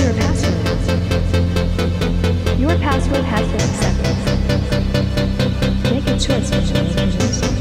Enter your password. Your password has been accepted. Make a choice between